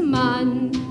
Mann.